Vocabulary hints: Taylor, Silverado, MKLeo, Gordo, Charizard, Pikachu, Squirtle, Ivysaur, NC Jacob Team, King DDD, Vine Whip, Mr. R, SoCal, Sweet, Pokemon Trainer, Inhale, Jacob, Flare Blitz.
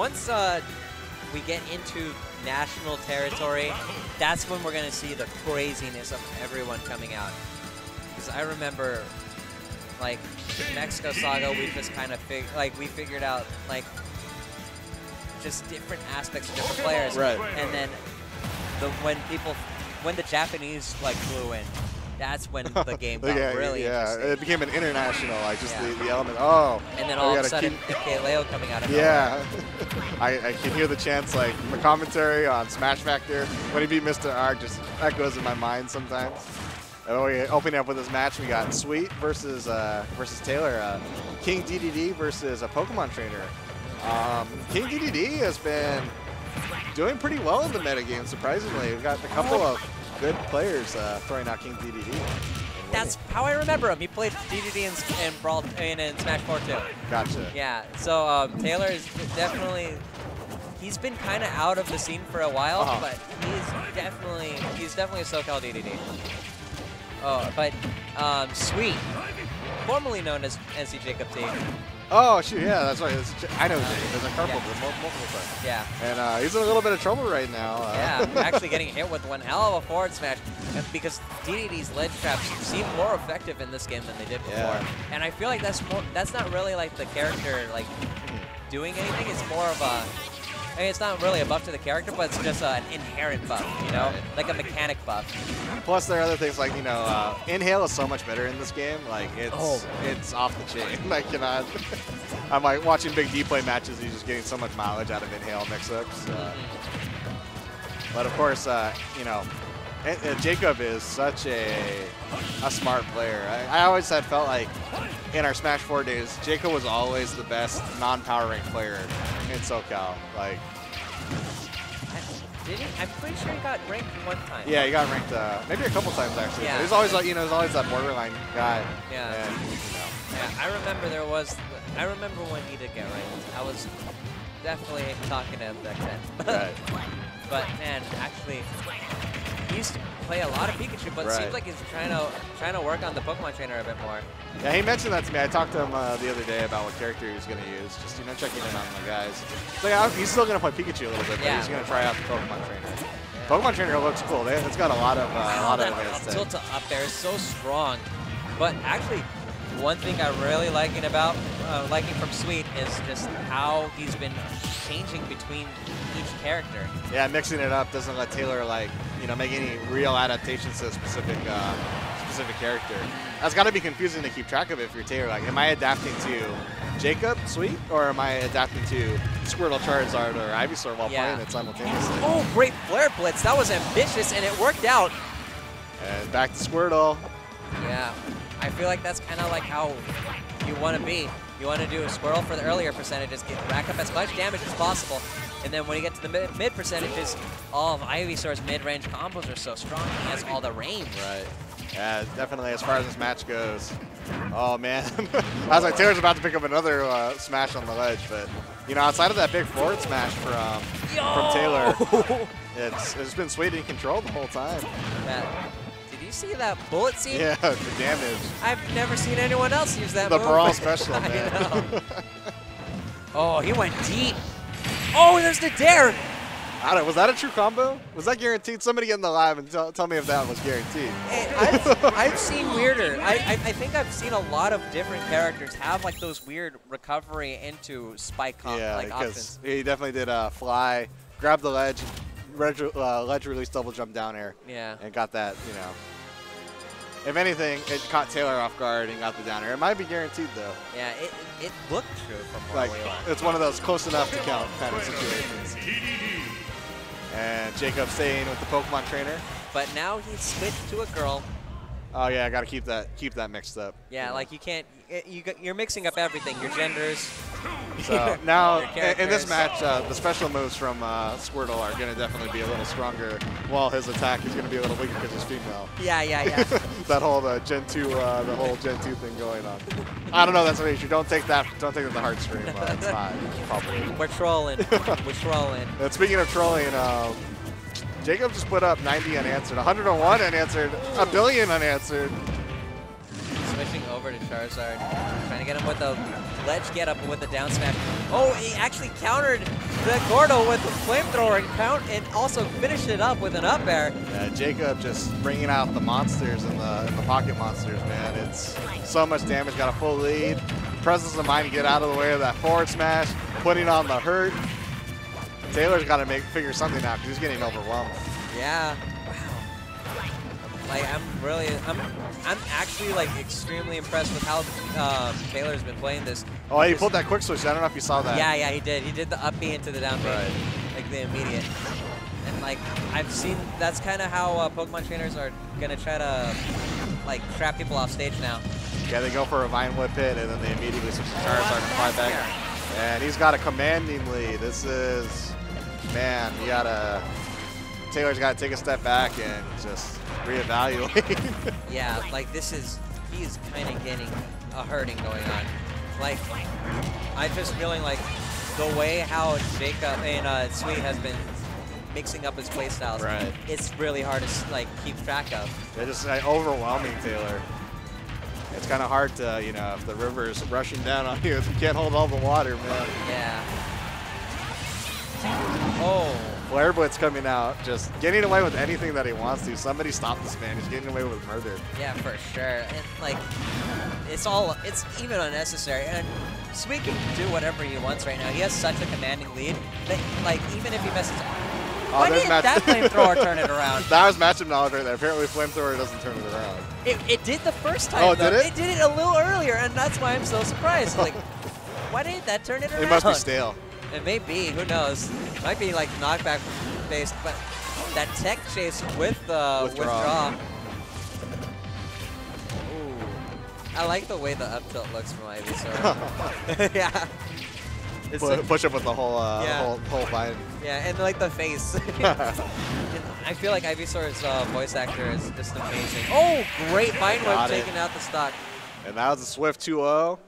Once we get into national territory, that's when we're going to see the craziness of everyone coming out. Because I remember, like, the Mexico Saga, we just kind of figured out, like, just different aspects of different players. Right. And then when the Japanese, like, flew in, that's when the game got really interesting. It became an international, like, just the element. Oh. And then all of a sudden, MKLeo coming out of nowhere. I can hear the chants, like, the commentary on Smash Factor. When he beat Mr. R, just echoes in my mind sometimes. And we opened up with this match. We got Sweet versus Taylor. King DDD versus a Pokemon Trainer. King DDD has been doing pretty well in the metagame, surprisingly. We've got a couple of good players throwing out King DDD. That's how I remember him. He played DDD in Smash 4 too. Gotcha. Yeah, so Taylor is definitely, he's been kind of out of the scene for a while, but he's definitely a SoCal DDD. Oh, but Sweet, formerly known as NC Jacob Team. Oh, shoot, yeah, that's right. I know Jake. There's a carpal multiple times. Yeah. And he's in a little bit of trouble right now. Yeah, actually getting hit with one hell of a forward smash because DDD's ledge traps seem more effective in this game than they did before. Yeah. And I feel like that's not really like the character like doing anything. It's more of a, I mean, it's not really a buff to the character, but it's just an inherent buff, you know, like a mechanic buff. Plus, there are other things like, you know, Inhale is so much better in this game. Like, it's off the chain. I cannot. I'm like watching Big D play matches, he's just getting so much mileage out of Inhale mix-ups. But of course, you know, Jacob is such a smart player. I always had felt like in our Smash 4 days, Jacob was always the best non-power rank player in SoCal. Like, did he? I'm pretty sure he got ranked one time. Yeah, he got ranked maybe a couple times actually. Yeah. There's always like, you know, there's always that borderline guy. Yeah. And, you know. Yeah. I remember there was. I remember when he did get ranked. I was definitely talking to him back then. Right. But man, actually, he used to play a lot of Pikachu, but it seems like he's trying to work on the Pokemon Trainer a bit more. Yeah, he mentioned that to me. I talked to him the other day about what character he was going to use, just, you know, checking in on the guys. So yeah, he's still going to play Pikachu a little bit, but he's going to try out the Pokemon Trainer. Yeah. Pokemon Trainer looks cool. It's got a lot of advanced tilt to up there is so strong. But actually, one thing I'm really liking from Sweet is just how he's been changing between each character. Yeah, mixing it up doesn't let Taylor, like, you know, make any real adaptations to a specific character. That's got to be confusing to keep track of if you're Taylor. Like, am I adapting to Jacob, Sweet, or am I adapting to Squirtle, Charizard, or Ivysaur while playing it simultaneously? Oh, great Flare Blitz. That was ambitious, and it worked out. And back to Squirtle. Yeah. I feel like that's kind of like how you want to be. You want to do a Squirtle for the earlier percentages, rack up as much damage as possible, and then when you get to the mid percentages, all of Ivysaur's mid-range combos are so strong, he has all the range. Right. Yeah, definitely, as far as this match goes. Oh, man. I was like, Taylor's about to pick up another smash on the ledge, but, you know, outside of that big forward smash from Taylor, it's been Sweet in control the whole time. Yeah. You see that bullet scene? Yeah, the damage. I've never seen anyone else use that move. The brawl special, man. I know. Oh, he went deep. Oh, there's the dare. I don't, was that a true combo? Was that guaranteed? Somebody get in the live and tell me if that was guaranteed. I've seen weirder. I think I've seen a lot of different characters have like those weird recovery into spike options. He definitely did fly, grab the ledge release double jump down air. Yeah. And got that, you know. If anything, it caught Taylor off guard and got the down air. It might be guaranteed, though. Yeah, it looked true from what we like. It's one of those close enough to count kind of situations. And Jacob staying with the Pokemon Trainer. But now he's switched to a girl. Oh, yeah, I got to keep that mixed up. Yeah, you know. Like you can't – you're mixing up everything, your genders. So now in this match, the special moves from Squirtle are going to definitely be a little stronger, while his attack is going to be a little weaker because he's female. Yeah. That whole Gen 2 thing going on. I don't know. That's an issue. Don't take that to the heart stream. It's not probably. We're trolling. We're trolling. And speaking of trolling, Jacob just put up 90 unanswered, 101 unanswered, a billion unanswered. Switching over to Charizard, trying to get him with a ledge get up with the down smash. Oh, he actually countered the Gordo with the flamethrower and also finished it up with an up air. Yeah, Jacob just bringing out the monsters and the pocket monsters, man. It's so much damage, got a full lead. Presence of mind to get out of the way of that forward smash, putting on the hurt. Taylor's got to figure something out because he's getting overwhelmed. Yeah. Wow. Like I'm actually like extremely impressed with how Taylor's been playing this. Oh, he pulled that quick switch. I don't know if you saw that. Yeah, yeah, he did. He did the up B into the down B, right. Like the immediate. And like I've seen, that's kind of how Pokemon trainers are gonna try to like trap people off stage now. Yeah, they go for a Vine Whip hit and then they immediately switch to Charizard and fly back. And he's got a commanding lead. This is, man, you gotta, Taylor's gotta take a step back and just reevaluate. Yeah, like this is, he is kind of getting a hurting going on. Like, I'm just feeling like the way how Jacob and Sweet has been mixing up his playstyles, right. It's really hard to like keep track of. They're just like, overwhelming Taylor. It's kind of hard to, you know, if the river is rushing down on you, you can't hold all the water, man. Yeah. Oh. Flare Blitz coming out, just getting away with anything that he wants to. Somebody stop this man. He's getting away with murder. Yeah, for sure. And, like, it's even unnecessary. And Sweet can do whatever he wants right now. He has such a commanding lead that, like, even if he messes up. Oh, why didn't that flamethrower turn it around? That was matchup knowledge right there. Apparently flamethrower doesn't turn it around. It did the first time, though. Did it? It did it a little earlier, and that's why I'm so surprised. Like, why didn't that turn it around? It must be stale. It may be. Who knows? It might be, like, knockback-based, but that tech chase with Withdraw. Ooh. I like the way the up tilt looks from Ivysaur. Yeah. Push up with the whole whole vine. Yeah, and like the face. I feel like Ivysaur's voice actor is just amazing. Oh, great vine whip taking out the stock. And that was a swift 2-0.